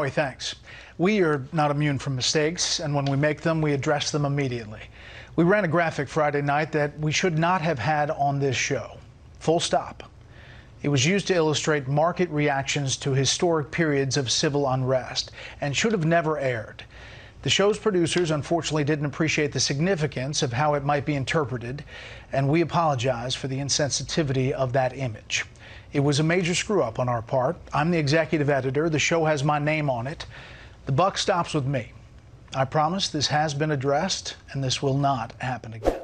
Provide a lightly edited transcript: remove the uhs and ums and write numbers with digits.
Boy, thanks. We are not immune from mistakes, and when we make them, we address them immediately. We ran a graphic Friday night that we should not have had on this show. Full stop. It was used to illustrate market reactions to historic periods of civil unrest and should have never aired. The show's producers unfortunately didn't appreciate the significance of how it might be interpreted, and we apologize for the insensitivity of that image. It was a major screw-up on our part. I'm the executive editor. The show has my name on it. The buck stops with me. I promise this has been addressed, and this will not happen again.